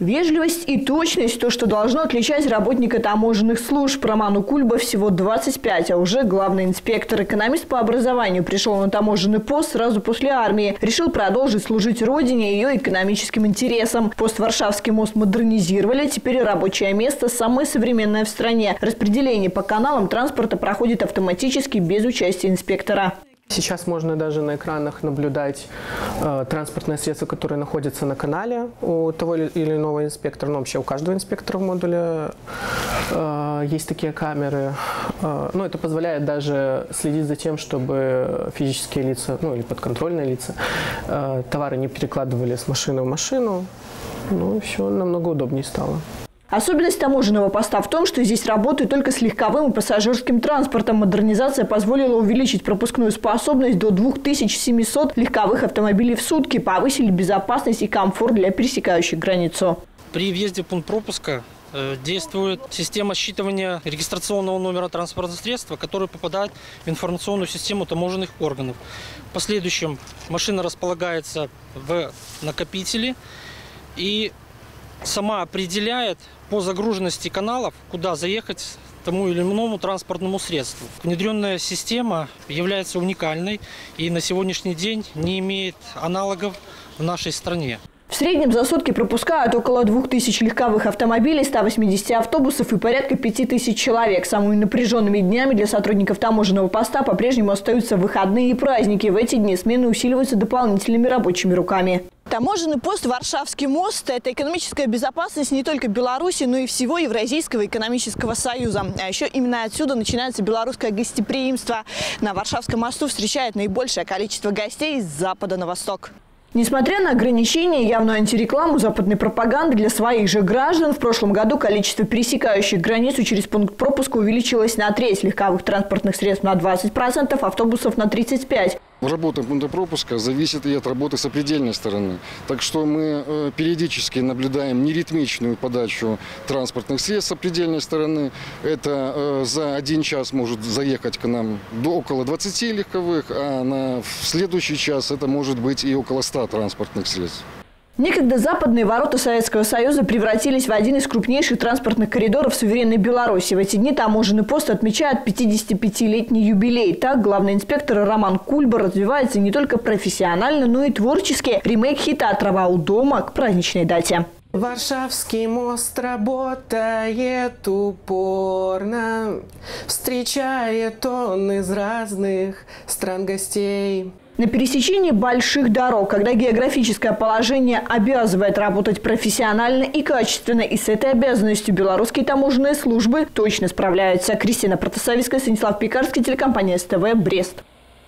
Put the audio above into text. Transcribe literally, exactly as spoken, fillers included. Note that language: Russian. Вежливость и точность – то, что должно отличать работника таможенных служб. Роману Кульба всего двадцать пять, а уже главный инспектор. Экономист по образованию, пришел на таможенный пост сразу после армии. Решил продолжить служить родине и ее экономическим интересам. Пост Варшавский мост модернизировали, теперь рабочее место самое современное в стране. Распределение по каналам транспорта проходит автоматически, без участия инспектора. Сейчас можно даже на экранах наблюдать э, транспортные средства, которые находятся на канале у того или иного инспектора. Ну, вообще у каждого инспектора в модуле э, есть такие камеры. Э, ну, это позволяет даже следить за тем, чтобы физические лица, ну или подконтрольные лица, э, товары не перекладывали с машины в машину. Ну, все намного удобнее стало. Особенность таможенного поста в том, что здесь работают только с легковым и пассажирским транспортом. Модернизация позволила увеличить пропускную способность до двух тысяч семисот легковых автомобилей в сутки, повысили безопасность и комфорт для пересекающих границу. При въезде в пункт пропуска действует система считывания регистрационного номера транспортного средства, который попадает в информационную систему таможенных органов. В последующем машина располагается в накопителе и сама определяет по загруженности каналов, куда заехать тому или иному транспортному средству. Внедренная система является уникальной и на сегодняшний день не имеет аналогов в нашей стране. В среднем за сутки пропускают около двух тысяч легковых автомобилей, ста восьмидесяти автобусов и порядка пяти тысяч человек. Самыми напряженными днями для сотрудников таможенного поста по-прежнему остаются выходные и праздники. В эти дни смены усиливаются дополнительными рабочими руками. Таможенный пост Варшавский мост – это экономическая безопасность не только Беларуси, но и всего Евразийского экономического союза. А еще именно отсюда начинается белорусское гостеприимство. На Варшавском мосту встречает наибольшее количество гостей с запада на восток. Несмотря на ограничения и явную антирекламу западной пропаганды для своих же граждан, в прошлом году количество пересекающих границу через пункт пропуска увеличилось на треть, легковых транспортных средств на двадцать процентов, автобусов на тридцать пять процентов. Работа пункта пропуска зависит и от работы сопредельной стороны. Так что мы периодически наблюдаем неритмичную подачу транспортных средств сопредельной стороны. Это за один час может заехать к нам до около двадцати легковых, а на, в следующий час это может быть и около ста транспортных средств. Некогда западные ворота Советского Союза превратились в один из крупнейших транспортных коридоров суверенной Беларуси. В эти дни таможенный пост отмечает пятидесятипятилетний юбилей. Так, главный инспектор Роман Кульба развивается не только профессионально, но и творчески. Ремейк хита «Отрава у дома» к праздничной дате. Варшавский мост работает упорно, встречает он из разных стран гостей. На пересечении больших дорог, когда географическое положение обязывает работать профессионально и качественно, и с этой обязанностью белорусские таможенные службы точно справляются. Кристина Протасовицкая, Светлана Пекарская, телекомпания СТВ, Брест.